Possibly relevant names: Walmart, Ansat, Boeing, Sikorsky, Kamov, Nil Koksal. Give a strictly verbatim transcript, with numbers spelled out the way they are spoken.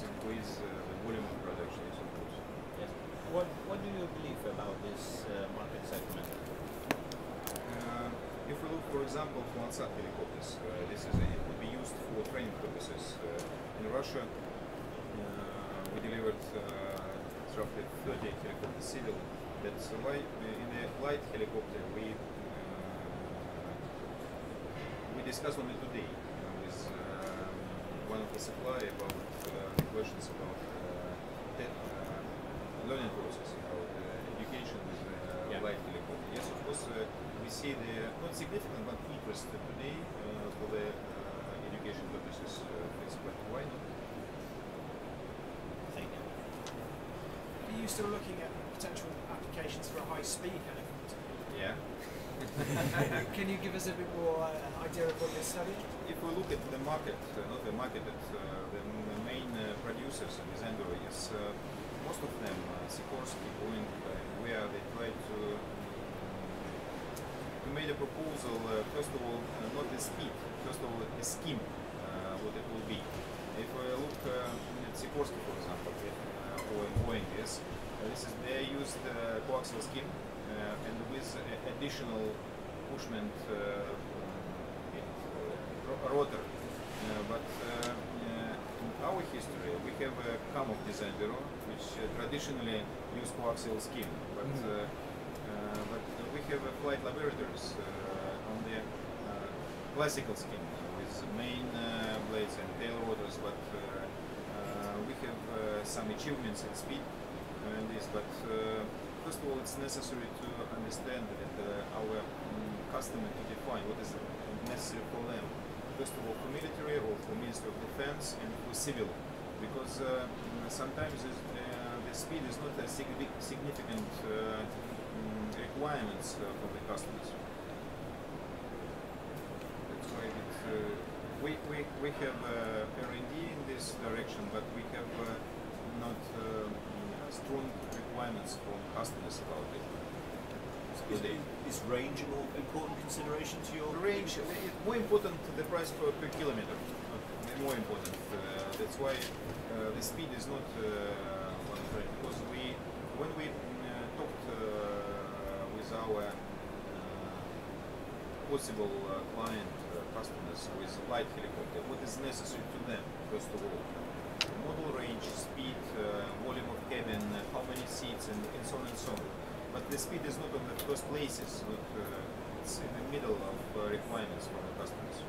has increased, uh, the volume of production is increased. Yes. What, what do you believe about this uh, market segment? Uh, if we look, for example, for Ansat helicopters, uh, this is a, it would be used for training purposes. Uh, in Russia, uh, we delivered uh, roughly thirty-eight helicopters civil. That's light, in a light helicopter, we We discussed only today uh, with uh, one of the suppliers about uh, the questions about uh, uh, learning process, about uh, education with uh, yeah. light helicopter. Yes, of course, uh, we see the not significant but interest today uh, for the uh, education purposes. Uh, explain why not? Thank you. Are you still looking at potential applications for a high-speed helicopter? Yeah. Can you give us a bit more uh, idea of what you're studying? If we look at the market, uh, not the market, but uh, the, the main uh, producers and designers, yes, uh, most of them, uh, Sikorsky, Boeing, uh, where they try to, to make a proposal, uh, first of all, uh, not a speed, first of all, a scheme, uh, what it will be. If we look uh, at Sikorsky, for example, uh, or Boeing, yes, uh, this is, they used uh, coaxial scheme. Uh, and with uh, additional pushment uh, uh, rotor. Uh, but uh, uh, in our history, we have a Kamov design bureau, which uh, traditionally use coaxial scheme. But, mm-hmm. uh, uh, but we have uh, flight laboratories uh, on the uh, classical scheme with main uh, blades and tail rotors. But uh, uh, we have uh, some achievements in speed in this. But, uh, first of all, it's necessary to understand that uh, our um, customer to define what is necessary for them. First of all, for military or for Ministry of Defense and for civil, because uh, sometimes uh, the speed is not a significant uh, requirements uh, for the customers. That's why it, uh, we we we have uh, R and D in this direction, but we have uh, not uh, strong requirements from customers about it. Is, is range an important consideration to your range? It's more important the price per, per kilometer. Okay. More important. Uh, that's why uh, the speed is not uh, one threat. Because we, when we uh, talked uh, with our uh, possible uh, client uh, customers with light helicopter, what is necessary to them first of all? Model range, speed, uh, volume of cabin, uh, how many seats, and, and so on and so on. But the speed is not on the first places, but uh, it's in the middle of uh, requirements for the customers.